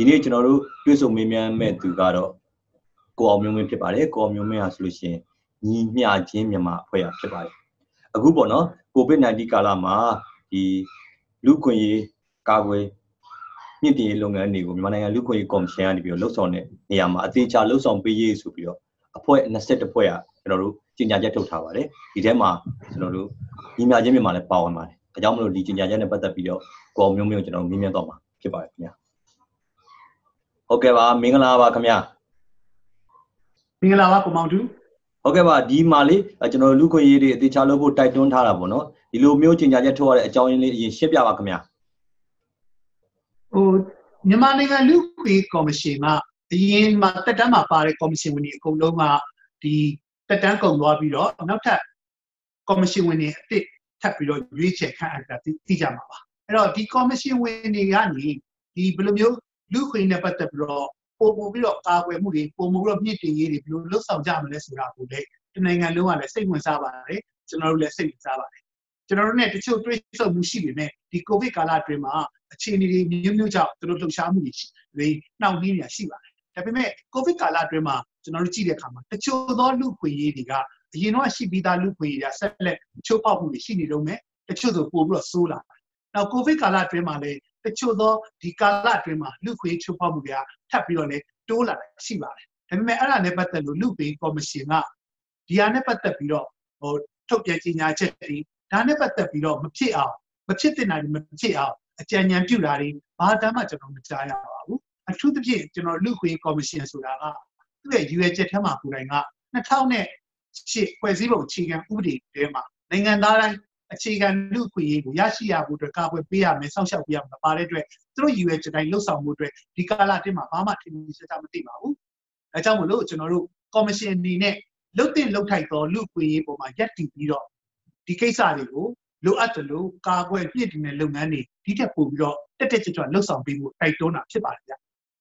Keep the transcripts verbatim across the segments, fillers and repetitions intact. ဒီနေ့ကျွန်တော်တို့တွေ့ဆုံမေးမြန်းမဲ့သူကတော့ကိုအောင်မျိုးမင်းဖြစ်ပါတယ်ကိုအောင်မျိုးမင်းဟာဆိုလို့ရှိရင်ညီမျှခြင်းမြန်မာအဖွဲ့အစည်းဖြစ်ပါတယ်အခုပေါ့နော် COVID สิบเก้า ကာလမှာဒီလူခွင့်ရေးကာကွယ်မြင့်တင်ရေးလုပ်ငန်းတွေကိုမြန်မာနိုင်ငံလူခွင့်ရေးကော်မရှင်ကနေပြီးတော့လှုပ်ဆောင်တဲ့နေရာမှာအသေးချာလှုပ်ဆောင်ပေးရေးဆိုပြီးတော့အဖွဲ့ยี่สิบเอ็ดဖွဲ့ကကျွန်တော်တို့ကြေညာချက်ထုတ်ထားပါတယ်ဒီထဲမှာကျွန်တော်တို့ညီမျှခြင်းမြန်မာလည်းပါဝင်ပါတယ်ဒါကြောင့်မလို့ဒီကြေညာချက်နဲ့ပတ်သက်ပြီးတော့ကိုအောင်မျိုးမင်းကိုကျွန်တော်မေးမြန်းတော့မှာဖြစ်ပါတယ်ခင်ဗျာဟုတ်ကဲ့ပါမင်္ဂလာပါခင်ဗျာမင်္ဂလာပါကိုမောင်သူဟုတ်ကဲ့ပါဒီမှာလေကျွန်တော်လူခွင့်ရေးတွေအသေးချာလုပ်ဖို့တိုက်တွန်းထားတာပေါ့နော်ဒီလိုမျိုးကြေညာချက်ထုတ်ရတဲ့အကြောင်းရင်းလေးအရင်ရှင်းပြပါခင်ဗျာဟိုမြန်မာနိုင်ငံလူခွင့်ကော်မရှင်ကအရင်မှတက်တန်းမှာပါတဲ့ကော်မရှင်ဝင်တွေအကုန်လုံးကဒီတက်တန်းကုန်သွားပြီးတော့နောက်ထပ်ကော်မရှင်ဝင်တွေအစ်စ်ထပ်ပြီးတော့ရွေးချယ်ခန့်အပ်တာသိကြမှာပါအဲ့တော့ဒီကော်မရှင်ဝင်တွေကနေဒီဘယ်လိုမျိုးလူခွင့်နဲ့ပတ်သက်ပြီးတော့ပုံပုံပြီးတော့ကာကွယ်မှုတွေပုံပုံပြီးတော့မြင့်တင်ရေးတွေဘယ်လိုလှုပ်ဆောင်ကြမလဲဆိုတာကိုလည်းဒီနိုင်ငံလုံးကလည်းစိတ်ဝင်စားပါတယ်ကျွန်တော်တို့လည်းစိတ်ဝင်စားပါတယ်ကျွန်တော်တို့ ਨੇ တချို့တွေးဆမှုရှိပေမဲ့ဒီကိုဗစ်ကာလအတွင်းမှာအခြေအနေတွေမျိုးမျိုးကြောင့်တို့လှုပ်ရှားမှုတွေနှောင့်နှေးနေတာရှိပါတယ်ဒါပေမဲ့ကိုဗစ်ကာလအတွင်းမှာကျွန်တော်တို့ကြည့်တဲ့အခါမှာတချို့သောလူခွင့်ရေးတွေကအရင်တော့ရှိပြီးသားလူခွင့်ရေးတွေဆက်လက်ချိုးဖောက်မှုတွေရှိနေတော့မယ်တချို့ဆိုပို့ပြီးတော့ဆိုးလာတယ်နောက်ကိုဗစ်ကာလအတွင်းမှာလည်းတချို့သောဒီကာလအတွင်းမှာလူခွေချိုးဖောက်မှုတွေကထပ်ပြီးတော့လည်းတိုးလာတာရှိပါတယ်ဒါပေမဲ့အဲ့ဒါနဲ့ပတ်သက်လို့လူခွေကော်မရှင်ကဒီဟာနဲ့ပတ်သက်ပြီးတော့ဟိုထုတ်ပြန်ကြေညာချက်တွေဒါနဲ့ပတ်သက်ပြီးတော့မဖြစ်အောင်မဖြစ်တင်တာတွေမဖြစ်အောင်အကြံဉာဏ်ပြုတာတွေဘာတမ်းမှကျွန်တော်မကြားရပါဘူးအထူးသဖြင့်ကျွန်တော်လူခွေကော်မရှင်ဆိုတာကသူ့ရဲ့ရည်ရွယ်ချက်ထဲမှာကိုယ်တိုင်ကtwo thousand eightဖွဲ့စည်းပုံအခြေခံဥပဒေထဲမှာနိုင်ငံသားတိုင်းအခြေခံလူ့အခွင့်အရေးကိုရရှိရဖို့အတွက်ကာကွယ်ပေးရမယ်စောင့်ရှောက်ပေးရမှာပါတဲ့အတွက်သူတို့ယူရဲ့ကြိုင်လှုပ်ဆောင်မှုအတွက်ဒီကာလတင်မှာဘာမှထင်ရှားတာမသိပါဘူး။ဒါကြောင့်မို့လို့ကျွန်တော်တို့ကော်မရှင်အနေနဲ့လှုပ်တင်လှုပ်ထိုက်သောလူ့အခွင့်အရေးပေါ်မှာရပ်တည်ပြီးတော့ဒီကိစ္စတွေကိုလိုအပ်တယ်လို့ကာကွယ်ပြည့်တင်တဲ့လုပ်ငန်းတွေဒီထက်ပိုပြီးတော့တက်တက်ကြွကြွလှုပ်ဆောင်ပေးဖို့တိုက်တွန်းတာဖြစ်ပါတယ်ဗျ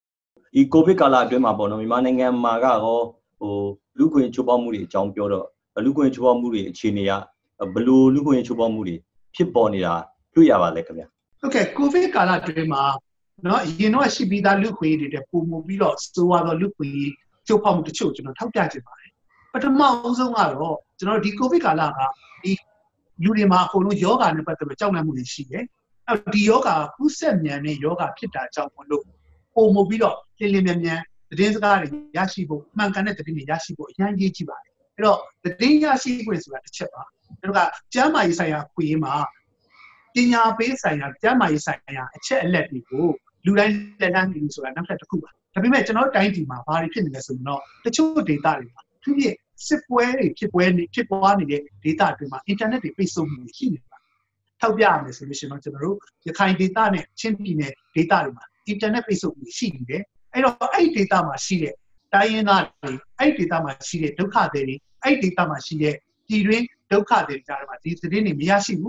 ။ဒီကိုဗစ်ကာလအတွင်းမှာပေါ့နော်မြန်မာနိုင်ငံမှာကဟိုလူ့အခွင့်အရေးချိုးဖောက်မှုတွေအကြောင်းပြောတော့လူ့အခွင့်အရေးချိုးဖောက်မှုတွေအခြေအနေကဘလို့လူခွင့်ချိုးပေါက်မှုတွေဖြစ်ပေါ်နေတာတွေ့ရပါလဲခင်ဗျာဟုတ်ကဲ့ကိုဗစ်ကာလတွင်မှာနော်အရင်တော့ရှိပြီးသားလူခွင့်တွေတဲ့ပုံမူပြီးတော့စိုးရသောလူခွင့်ချိုးပေါက်မှုတချို့ကျွန်တော်ထောက်ပြချင်ပါတယ်ပထမအဆုံးကတော့ကျွန်တော်ဒီကိုဗစ်ကာလကဒီလူတွေမှာအကုန်လုံးယောဂါနဲ့ပတ်သက်လို့ကြောက်လန့်မှုတွေရှိတယ်အဲဒီယောဂါကူးစက်မြန်တဲ့ယောဂါဖြစ်တာကြောင့်မလို့ပုံမူပြီးတော့လင်းလင်းမြန်မြန်သတင်းစကားတွေရရှိဖို့မှန်ကန်တဲ့သတင်းတွေရရှိဖို့အရင်ကြီးကြည့်ပါတယ်အဲ့တော့သတင်းရရှိခွင့်ဆိုတာတစ်ချက်ပါတို့ကကျန်းမာရေးဆိုင်ရာခွေးမှာပညာပေးဆိုင်ရာကျန်းမာရေးဆိုင်ရာအချက်အလက်တွေကိုလူတိုင်းလက်လှမ်းယူဆိုတာနောက်ထပ်တစ်ခုပါဒါပေမဲ့ကျွန်တော်တိုင်းပြည်မှာဘာတွေဖြစ်နေလဲဆိုတော့တချို့ data တွေမှာသူပြည့်စစ်ပွဲတွေဖြစ်ပွဲနေဖြစ်ပွားနေတဲ့ data တွေမှာ internet တွေပိတ်ဆို့မှုရှိနေတာထောက်ပြရမယ်ဆိုလို့ရှိရင်တော့ကျွန်တော်တို့ရခိုင် data နဲ့ချင်းပြည်နယ် data တွေမှာ internet ပိတ်ဆို့မှုရှိနေတယ်အဲ့တော့အဲ့ data မှာရှိတဲ့တိုင်းရင်းသားတွေအဲ့ data မှာရှိတဲ့ဒုက္ခတွေအဲ့ data မှာရှိတဲ့ပြည်တွင်းဒုက္ခတွေကြားမှာဒီသတင်းတွေမရရှိဘူ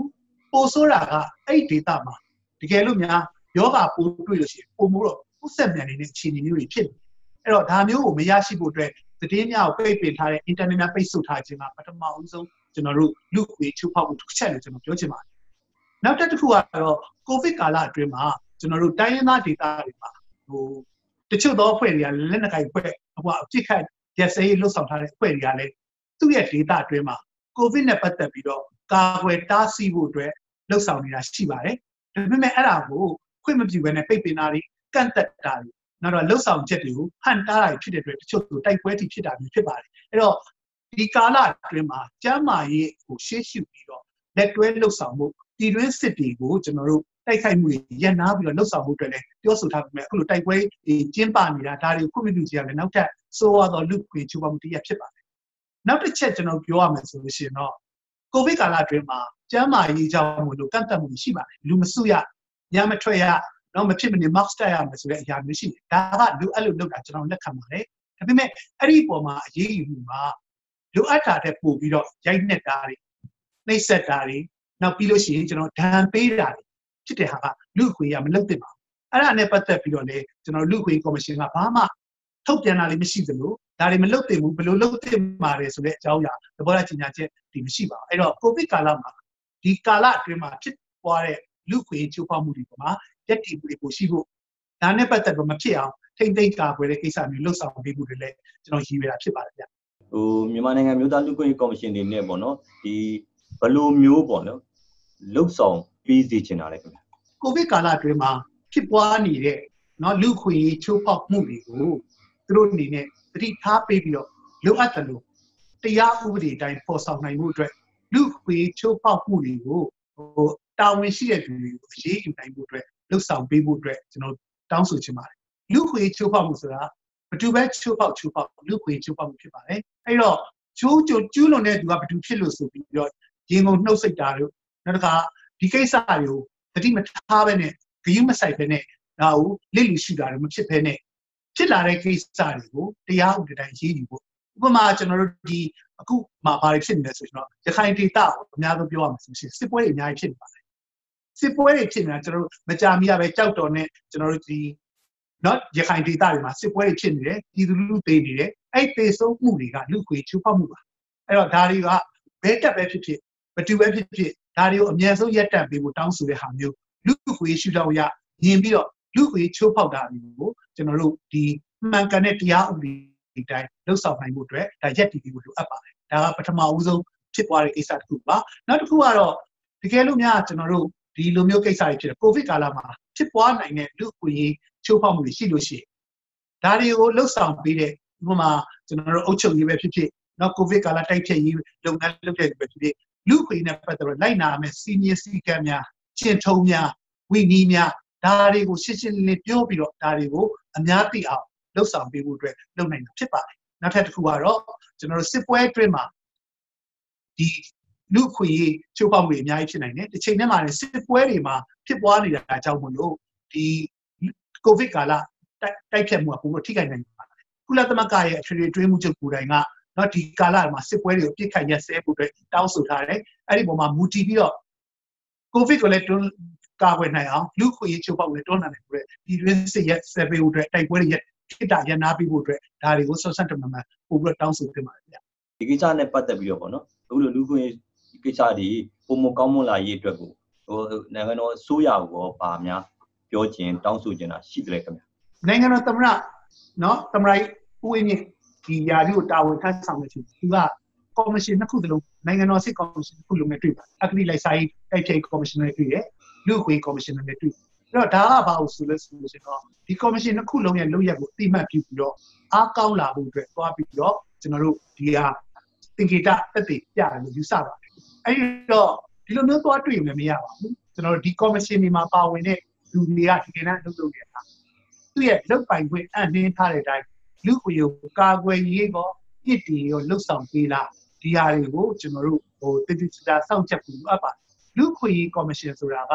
းပို့ဆိုတာကအဲ့ဒေတာမှာတကယ်လို့များယောဂါပို့တွေ့လို့ရှိရင်ပုံမှုတော့ဥစ္စာမြန်နေတဲ့အခြေအနေမျိုးတွေဖြစ်နေအဲ့တော့ဒါမျိုးကိုမရရှိဖို့အတွက်သတင်းများကိုပိတ်ပင်ထားတဲ့ internet နဲ့ပိတ်ဆို့ထားခြင်းကပထမဦးဆုံးကျွန်တော်တို့လူ့အခွင့်အရေးချိုးဖောက်မှုတစ်ချက်လို့ကျွန်တော်ပြောချင်ပါတယ်နောက်တစ်ခုကတော့ COVID ကာလအတွင်းမှာကျွန်တော်တို့တိုင်းရင်းသားဒေတာတွေမှာဟိုတချို့သောအဖွဲ့တွေကလက်နက်ကိုင်အဖွဲ့ဟိုအပြစ်ခတ်ရစဲရေးလှုပ်ဆောင်ထားတဲ့အဖွဲ့တွေကလည်းသူ့ရဲ့ဒေတာအတွင်းမှာကိုဗစ်နဲ့ပတ်သက်ပြီးတော့ကာကွယ်တားဆီးဖို့အတွက်လှုပ်ဆောင်နေတာရှိပါတယ်။ဒါပေမဲ့အဲ့ဒါကိုခွင့်မပြုဘဲနဲ့ပိတ်ပင်တာတွေကန့်သက်တာတွေနောက်တော့လှုပ်ဆောင်ချက်တွေကိုဟန်တားတာဖြစ်တဲ့အတွက်တချို့တိုက်ပွဲတွေဖြစ်တာမျိုးဖြစ်ပါတယ်။အဲ့တော့ဒီကာလအတွင်းမှာကျန်းမာရေးကိုရှေ့ရှုပြီးတော့လက်တွဲလှုပ်ဆောင်မှုပြည်တွင်းစစ်တွေကိုကျွန်တော်တို့တိုက်ခိုက်မှုတွေရပ်နားပြီးတော့လှုပ်ဆောင်မှုတွေလည်းပြောဆိုထားပေမဲ့အခုလိုတိုက်ပွဲကျင်းပနေတာဒါတွေကိုခွင့်မပြုကြရလဲနောက်ထပ်စိုးရသောလူ့အခွင့်အရေးချိုးဖောက်မှုတွေဖြစ်ပါတယ်နောက်တစ်ချက်ကျွန်တော်ပြောရမယ်ဆိုလို့ရှိရင်တော့ကိုဗစ်ကာလအတွင်းမှာကျန်းမာရေးကြောင့်မို့လို့ကန့်သတ်မှုရှိပါတယ်လူမစုရညမထွက်ရတော့မဖြစ်မနေ mask တပ်ရမယ်ဆိုတဲ့အရာမျိုးရှိတယ်ဒါကလူအဲ့လိုလုပ်တာကျွန်တော်လက်ခံပါတယ်ဒါပေမဲ့အဲ့ဒီပုံမှာအရေးယူမှုမှာလူအပ်တာတဲ့ပို့ပြီးတော့ရိုက်နှက်တာတွေနှိပ်စက်တာတွေနောက်ပြီးလို့ရှိရင်ကျွန်တော်ဒဏ်ပေးတာတွေဖြစ်တဲ့ဟာကလူအခွင့်အရေးမလုပ်သင့်ပါဘူးအဲ့ဒါနဲ့ပတ်သက်ပြီးတော့လေကျွန်တော်လူအခွင့်အရေးကော်မရှင်ကဘာမှထုတ်ပြန်တာလည်းမရှိသလိုဒါတွေမလုပ်သင့်ဘူးဘယ်လိုလုပ်သင့်မှာလဲဆိုတဲ့အကြောင်းအရာသဘောထားကြေညာချက်ဒီမရှိပါဘူးအဲ့တော့ကိုဗစ်ကာလမှာဒီကာလအတွင်းမှာဖြစ်ပွားတဲ့လူ့အခွင့်အရေးချိုးဖောက်မှုတွေပေါ်မှာယက်တီမှုတွေပိုရှိဖို့ ဒါနဲ့ပတ်သက်လို့မဖြစ်အောင်ထိမ့်သိမ့်ကာကွယ်တဲ့ကိစ္စမျိုးလှုပ်ဆောင်ပေးမှုတွေလည်းကျွန်တော်ရည်ရွယ်တာဖြစ်ပါတယ်ဗျဟိုမြန်မာနိုင်ငံမျိုးသားလူ့ခွင့်ရေးကော်မရှင်တွေနဲ့ပေါ့နော်ဒီဘလိုမျိုးပေါ့နော်လှုပ်ဆောင်ပေးစီချင်တာလေခင်ဗျကိုဗစ်ကာလအတွင်းမှာဖြစ်ပွားနေတဲ့နော်လူ့ခွင့်ရေးချိုးဖောက်မှုတွေကိုသူတို့အနေနဲ့သတိထားပေးပြီးတော့လိုအပ်တယ်လို့တရားဥပဒေအတိုင်းဖော်ဆောင်နိုင်မှုအတွက်လူ့ခွင့်ရေးချိုးဖောက်မှုတွေကိုဟိုတာဝန်ရှိတဲ့သူတွေကိုအရေးယူနိုင်မှုအတွက်လှုပ်ဆောင်ပေးဖို့အတွက်ကျွန်တော်တောင်းဆိုချင်ပါတယ်လူ့ခွင့်ရေးချိုးဖောက်မှုဆိုတာဘသူပဲချိုးပေါက်ချိုးပေါက်လူခွေချိုးပေါက်ဖြစ်ပါတယ်အဲ့တော့ကျိုးကျိုးကျူးလွန်တဲ့သူကဘသူဖြစ်လို့ဆိုပြီးတော့ရင်ကုန်နှုတ်ဆက်တာတို့နောက်တစ်ခါဒီကိစ္စတွေကိုတတိမထားပဲနဲ့ဂရုမစိုက်ပဲနဲ့ဒါကိုလစ်လူရှုတာတို့မဖြစ်ဘဲနဲ့ဖြစ်လာတဲ့ကိစ္စတွေကိုတရားဥပဒေတိုင်းရေးယူဖို့ဥပမာကျွန်တော်တို့ဒီအခုမှာဘာတွေဖြစ်နေလဲဆိုတော့ရခိုင်ဒေသအများဆုံးပြောရမှာဆိုရှင်စစ်ပွဲတွေအများကြီးဖြစ်နေပါတယ်စစ်ပွဲတွေဖြစ်နေတာကျွန်တော်တို့မကြာမီရပဲကြောက်တော်နဲ့ကျွန်တော်တို့ဒီနော်ရခိုင်ဒေသတွေမှာစစ်ပွဲတွေဖြစ်နေတယ်ပြည်သူလူထုတွေနေတယ်အဲ့သေဆုံးမှုတွေကလူ့ခွေချိုးဖောက်မှုပါအဲ့တော့ဒါတွေကဘဲတက်ပဲဖြစ်ဖြစ်ဘတူပဲဖြစ်ဖြစ်ဒါတွေကိုအမြန်ဆုံးရပ်တန့်ပေးဖို့တောင်းဆိုတဲ့ဟာမျိုးလူ့ခွေရှုထောင့်ရညင်ပြီးတော့လူ့ခွေချိုးဖောက်တာတွေကိုကျွန်တော်တို့ဒီမှန်ကန်တဲ့တရားဥပဒေအတိုင်းလှုပ်ဆောင်နိုင်ဖို့အတွက်ဒါရပ်တည်ပြီးလို့လိုအပ်ပါတယ်ဒါကပထမဦးဆုံးဖြစ်ပွားတဲ့ကိစ္စတစ်ခုပါနောက်တစ်ခုကတော့တကယ်လို့များကျွန်တော်တို့ဒီလိုမျိုးကိစ္စတွေဖြစ်တယ်ကိုဗစ်ကာလမှာဖြစ်ပွားနိုင်တဲ့လူ့ခွေချိုးဖောက်မှုတွေရှိလို့ရှိရင်ဒါတွေကိုလှုပ်ဆောင်ပေးတဲ့ဥပမာကျွန်တော်တို့အုပ်ချုပ်ရေးပဲဖြစ်ဖြစ်နော်ကိုဗစ်ကာလတိုက်ဖျက်ရေးလုပ်ငန်းလုပ်တဲ့ပဲဖြစ်ဖြစ်လူ့ခွေနဲ့ပတ်သက်လို့လိုက်နာမယ်စီနီယာစီကံများကျင့်ထုံးများဝိနည်းများဒါတွေကိုရှင်းရှင်းလင်းလင်းပြောပြီးတော့ဒါတွေကိုအများသိအောင်လှုပ်ဆောင်ပေးဖို့အတွက်လုပ်နိုင်တာဖြစ်ပါတယ်နောက်ထပ်တစ်ခုကတော့ကျွန်တော်တို့စစ်ပွဲအတွင်းမှာဒီလူ့ခွေချိုးဖောက်မှုတွေအများကြီးဖြစ်နိုင်တယ်တစ်ချိန်တည်းမှာစစ်ပွဲတွေမှာဖြစ်ပွားနေတာအကြောင်းမလို့ဒီကိုဗစ်ကာလတိုက်ဖြတ်မှုကပုံမထိခိုက်နိုင်ပါဘူးကုလသမဂ္ဂရဲ့အထွေထွေတွင်းမှုချုပ်ကိုယ်တိုင်ကနော်ဒီကာလမှာစစ်ပွဲတွေကိုပြစ်ခတ်ရက်စဲဖို့အတွက်တောင်းဆိုထားတယ်အဲ့ဒီပုံမှာမူတည်ပြီးတော့ကိုဗစ်ကိုလည်းတွန်းကာကွယ်နိုင်အောင်လူ့ခွင့်ရေးချိုးဖောက်လည်းတွန်းနိုင်တယ်ဆိုတော့ဒီတွင်းစစ်ရက်စဲပေးဖို့အတွက်တိုက်ပွဲတွေရက်ထိတာရနာပေးဖို့အတွက်ဒါတွေကိုဆော့ဆက်တမန်မှာပုံပြီးတော့တောင်းဆိုတင်ပါတယ်ဗျဒီကိစ္စနဲ့ပတ်သက်ပြီးတော့ပေါ့နော်အခုလိုလူ့ခွင့်ရေးကိစ္စတွေပုံမကောင်းမွန်လာရေးအတွက်ကိုဟိုနိုင်ငံတော်အစိုးရကဘာများပြောချင်တောင်းဆိုချင်တာရှိတယ်ခင်ဗျနိုင်ငံတော်သမ္မတနော်သမ္မတဦးဝင်းမြင့်ဒီယာရီကိုတာဝန်ထမ်းဆောင်နေသူကကော်မရှင်နှစ်ခုသလုံးနိုင်ငံတော်စစ်ကော်မရှင်တစ်ခုလုံးနဲ့တွေ့ပါအကတိလိုက်ဆိုင်တိုက်ဖြိုင်ကော်မရှင်နဲ့တွေ့ရလူ့အခွင့်ကော်မရှင်နဲ့တွေ့ပြီးတော့ဒါကဘာလို့ဆိုလဲဆိုလို့ရှင်တော့ဒီကော်မရှင်နှစ်ခုလုံးရဲ့လုပ်ရက်ကိုတိမှတ်ပြုပြီးတော့အားကောင်းလာဖို့အတွက်သွားပြီးတော့ကျွန်တော်တို့ဒီဟာသင်္ကေတတက်တည်ပြတယ်လို့ယူဆပါတယ်အဲ့ဒီတော့ဒီလိုမျိုးသွားတွေ့ရင်လည်းမရပါဘူးကျွန်တော်တို့ဒီကော်မရှင်ဒီမှာပါဝင်တဲ့လူတွေကဒီကိန်းနဲ့လုပ်လုပ်နေတာသူရဲ့လုတ်ပိုင်ခွင့်အနှင်းထားတဲ့အတိုင်းလူ့အရေးကိုကာကွယ်ရေးကောပြစ်တင်ရောလှုပ်ဆောင်ပေးလာဒီဟာတွေကိုကျွန်တော်တို့ဟိုတိတိကျကျစောင့်ချက်ပြီးအပ်ပါလူ့ခွင့်ရေးကော်မရှင်ဆိုတာက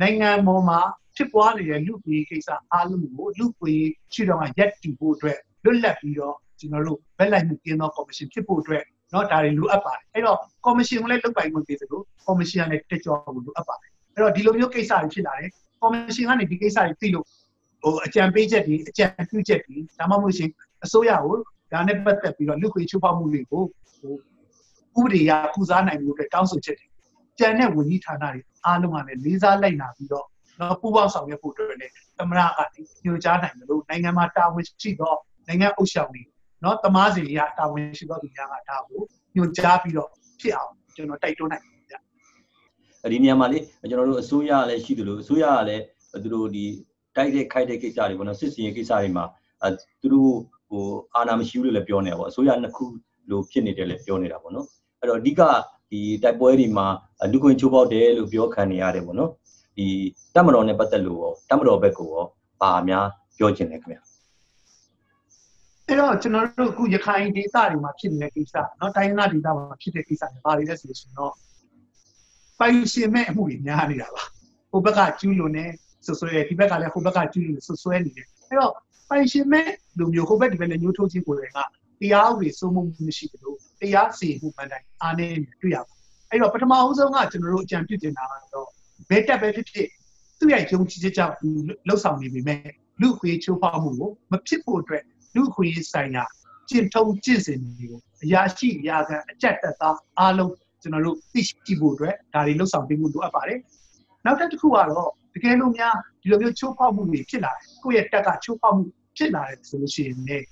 နိုင်ငံပေါ်မှာဖြစ်ပွားနေတဲ့လူ့ခွင့်ရေးကိစ္စအားလုံးကိုလူ့ခွင့်ရေးရှုထောင့်ကရပ်တည်ဖို့အတွက်လွတ်လပ်ပြီးတော့ကျွန်တော်တို့ဘက်လိုက်မှုကင်းသောကော်မရှင်ဖြစ်ဖို့အတွက်เนาะဒါတွေလိုအပ်ပါတယ်အဲ့တော့ကော်မရှင်ကလည်းလုတ်ပိုင်ခွင့်ပေးသလိုကော်မရှင်ကလည်းတက်ကြွဖို့လိုအပ်ပါတယ်အဲ့တော့ဒီလိုမျိုးကိစ္စတွေဖြစ်လာတယ်ကော်မရှင်ကနေဒီကိစ္စတွေသိလို့ဟိုအကြံပေးချက်တွေအကြံပြုချက်တွေဒါမှမဟုတ်ရှင်အစိုးရကိုဒါနဲ့ပတ်သက်ပြီးတော့လူ့ခွင့်ချိုးဖောက်မှုတွေကိုဟိုဥပဒေအရကုစားနိုင်မှုတွေတောင်းဆိုချက်တွေကြံတဲ့ဝန်ကြီးဌာနတွေအားလုံးကလည်းလေးစားလိုက်နာပြီးတော့တော့ပူးပေါင်းဆောင်ရွက်ဖို့အတွက်လည်းသမရကညွှန်ကြားနိုင်တယ်လို့နိုင်ငံမှာတာဝန်ရှိသောနိုင်ငံအုပ်ချုပ်ရေးနော်သမားစီတွေကတာဝန်ရှိသောသူများကဒါကိုညွှန်ကြားပြီးတော့ဖြစ်အောင်ကျွန်တော်တိုက်တွန်းနိုင်ဒီနေရာမှာလေကျွန်တော်တို့အစိုးရလည်းရှိတယ်လို့အစိုးရကလည်းသူတို့ဒီတိုက်တဲ့ခိုက်တဲ့ကိစ္စတွေပေါ့နော်စစ်စင်ရေးကိစ္စတွေမှာသူတို့ဟိုအာဏာမရှိဘူးလို့လည်းပြောနေတာပေါ့အစိုးရနှစ်ခုလို့ဖြစ်နေတယ်လည်းပြောနေတာပေါ့နော်အဲ့တော့အဓိကဒီတိုက်ပွဲတွေမှာလူခွင့်ချိုးပေါက်တယ်လို့ပြောခံနေရတယ်ပေါ့နော်ဒီတပ်မတော်နဲ့ပတ်သက်လို့ရောတပ်မတော်ဘက်ကရောဘာများပြောချင်လဲခင်ဗျအဲ့တော့ကျွန်တော်တို့အခုရခိုင်ဒေသတွေမှာဖြစ်နေတဲ့ကိစ္စနော်တိုင်းနာဒေသမှာဖြစ်တဲ့ကိစ္စတွေဘာတွေလဲဆိုရင်တော့ပိုင်ရှင်မဲ့အမှုတွေများနေတာပါဟိုဘက်ကကျူးလွန်နေဆွဆွဲဒီဘက်ကလည်းဟိုဘက်ကကျူးလွန်ဆွဆွဲနေတယ်အဲ့တော့ပိုင်ရှင်မဲ့လူမျိုးဟိုဘက်ဒီဘက်လည်းညှိုးထိုးခြင်းကိုယ်တွေကတရားဥပဒေစိုးမိုးမှုမရှိဘူးလို့တရားစီရင်မှုပန်းတိုင်းအားနည်းနေတွေ့ရပါအဲ့တော့ပထမဦးဆုံးကကျွန်တော်တို့အကြံပြုတင်တာကတော့ဘဲတက်ပဲဖြစ်ဖြစ်သူ့ရဲ့ယုံကြည်ချက်ကြောင့်လှုပ်ဆောင်နေပြီမဲ့လူ့အခွင့်ချိုးဖောက်မှုကိုမဖြစ်ဖို့အတွက်လူ့အခွင့်ဆိုင်ရာကျင့်ထုံးကျင့်စဉ်တွေကိုအရာရှိအရာခံအကြက်တက်သားအားလုံးကျွန်တော်တို့သိရှိဖို့အတွက်ဒါတွေလှုပ်ဆောင်ပေးမှုလိုအပ်ပါတယ် နောက်တစ်တစ်ခုကတော့တကယ်လို့များဒီလိုမျိုးချိုးဖောက်မှုတွေဖြစ်လာတယ်ကိုယ့်ရဲ့တက်ကချိုးဖောက်မှုဖြစ်လာတယ်ဆိုလို့ရှိရင်လည်း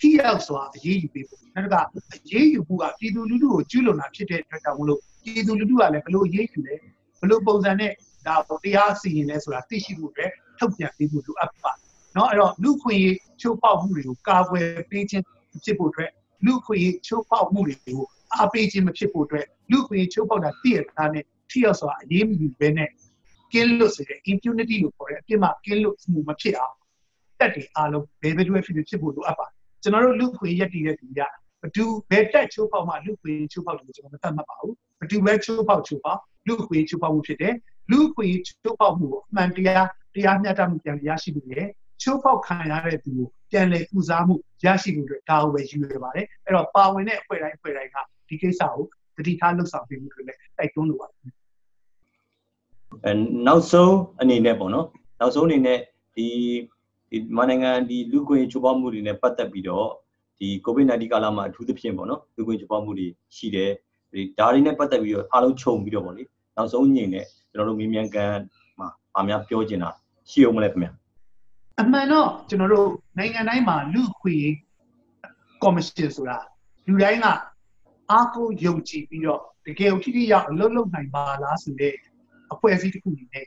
ထိရောက်စွာအရေးယူပေးဖို့နောက်တစ်ခါအရေးယူမှုကပြည်သူလူထုကိုကျူးလွန်တာဖြစ်တဲ့အတွက်ကြောင့်လို့ပြည်သူလူထုကလည်းဘလို့အရေးယူလဲဘလို့ပုံစံနဲ့ဒါတရားစီရင်လဲဆိုတာသိရှိမှုတွေထုတ်ပြန်ပေးဖို့လိုအပ်ပါနော်အဲ့တော့လူခွင့်ရေးချိုးဖောက်မှုတွေကိုကာကွယ်ပေးခြင်းဖြစ်ဖို့အတွက်လူခွင့်ရေးချိုးဖောက်မှုတွေကိုအားပေးခြင်းမဖြစ်ဖို့အတွက်လူခွင့်ရေးချိုးဖောက်တာသိရတာနဲ့ထိရောက်စွာအရေးမယူဘဲနဲ့ကင်းလွတ်စေတဲ့ impunity လို့ခေါ်တဲ့အပြစ်မှကင်းလွတ်မှုမဖြစ်အောင်တက်တယ်အားလုံးဘယ်ဘက်တွေဖြစ်ဖြစ်ဖို့လိုအပ်ပါတယ်ကျွန်တော်တို့လူခွေရက်တည်တဲ့သူကဘဒူဘယ်တက်ချိုးပေါက်မှလူခွေချိုးပေါက်လို့ကျွန်တော်မသတ်မှတ်ပါဘူးဘဒူဘယ်ချိုးပေါက်ချိုးပေါက်လူခွေချိုးပေါက်မှုဖြစ်တယ်လူခွေချိုးပေါက်မှုကိုအမှန်တရားတရားမျှတမှုပြန်ရရှိလို့ရချိုးပေါက်ခံရတဲ့သူကိုပြန်လည်ကုစားမှုရရှိမှုတွေဒါကိုပဲယူရပါတယ်အဲ့တော့ပါဝင်တဲ့အဖွဲ့တိုင်းအဖွဲ့တိုင်းကဒီကိစ္စကိုတတိထားလှုပ်ဆောင်ပေးမှုတွေလည်းတိုက်တွန်းလိုပါတယ်အဲနောက်ဆုံးအနေနဲ့ပေါ့နော်နောက်ဆုံးအနေနဲ့ဒီဒီမနိုင်ငံဒီလူခွင့်ချိုးဖောက်မှုတွေနဲ့ပတ်သက်ပြီးတော့ဒီ COVID สิบเก้า ကာလမှာအထူးသဖြင့်ပေါ့နော်လူခွင့်ချိုးဖောက်မှုတွေရှိတယ်ဒီဒါတွေနဲ့ပတ်သက်ပြီးတော့အားလုံးခြုံပြီးတော့ပေါ့လေနောက်ဆုံးညင်နဲ့ကျွန်တော်တို့မေးမြန်းခန်းမှာအားများပြောချင်တာရှိအောင်မလဲခင်ဗျအမှန်တော့ကျွန်တော်တို့နိုင်ငံတိုင်းမှာလူခွင့်ကော်မရှင်ဆိုတာလူတိုင်းကအားကိုးယုံကြည်ပြီးတော့တကယ်ကိုထိထိရောက်အလုပ်လုပ်နိုင်ပါလားဆိုတဲ့အဖွဲ့အစည်းတစ်ခုအနေနဲ့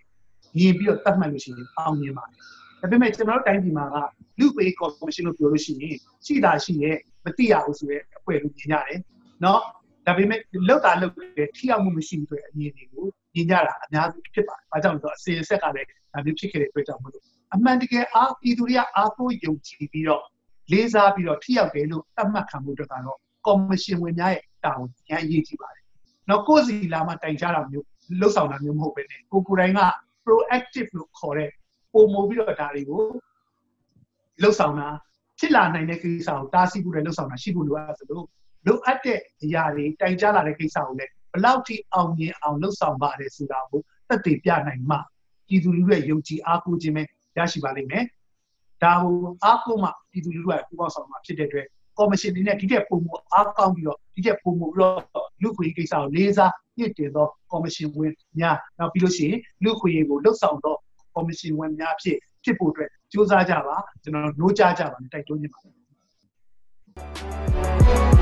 ညီပြီးတော့တတ်မှတ်လို့ရှိရင်အောင်မြင်ပါတယ်ဒါပေမဲ့ကျွန်တော်တို့တိုင်းပြည်မှာကလူ့ပေးကော်မရှင်လို့ပြောလို့ရှိရင်ရှိတာရှိရဲ့မသိရဘူးဆိုတဲ့အဖွဲ့လို့မြင်ရတယ်။နော်ဒါပေမဲ့လောက်တာလောက်တဲ့ထိရောက်မှုမရှိဘူးဆိုတဲ့အမြင်တွေကိုမြင်ကြတာအများကြီးဖြစ်ပါတယ်။ဘာကြောင့်လဲဆိုတော့အစင်ဆက်ကလည်းဒါမျိုးဖြစ်ခဲ့တဲ့အတွက်ကြောင့်မလို့အမှန်တကယ်အားပြည်သူတွေကအားကိုးယုံကြည်ပြီးတော့လေးစားပြီးတော့ထိရောက်တယ်လို့သတ်မှတ်ခံမှုတွေကတော့ကော်မရှင်ဝင်များရဲ့တာဝန်ရန်ရေးကြည့်ပါတယ်။နော်ကိုယ်စီလာမှတိုင်ကြတာမျိုးလှုပ်ဆောင်တာမျိုးမဟုတ်ပဲနဲ့ကိုကိုယ်တိုင်က proactive လို့ခေါ်တဲ့ပုံမူပြီးတော့ဒါတွေကိုလှုပ်ဆောင်တာဖြစ်လာနိုင်တဲ့ကိစ္စကိုတားဆီးဖို့လည်းလှုပ်ဆောင်တာရှိဖို့လိုအပ်သလိုလိုအပ်တဲ့အရာတွေတိုင်ကြားလာတဲ့ကိစ္စကိုလည်းဘလောက်ထိအောင်မြင်အောင်လှုပ်ဆောင်ပါတယ်ဆိုတာကိုသက်သေပြနိုင်မှပြည်သူလူထုရဲ့ယုံကြည်အားကိုးခြင်းပဲရရှိပါလိမ့်မယ်။ဒါကိုအားကိုးမှပြည်သူလူထုကပူပေါင်းဆောင်မှာဖြစ်တဲ့အတွက်ကော်မရှင်တွေနဲ့ဒီတဲ့ပုံမူအားကောင်းပြီးတော့ဒီတဲ့ပုံမူပြီးတော့လူခွေကိစ္စကိုလေးစားညှစ်တင်သောကော်မရှင်ဝင်များနောက်ပြီးလို့ရှိရင်လူခွေကိုလှုပ်ဆောင်တော့ကော်မရှင်ဝင်များဖြစ်ဖြစ်ဖို့အတွက်စူးစမ်းကြပါကျွန်တော်နှိုးကြားကြပါတိုက်တွန်းနေပါတယ်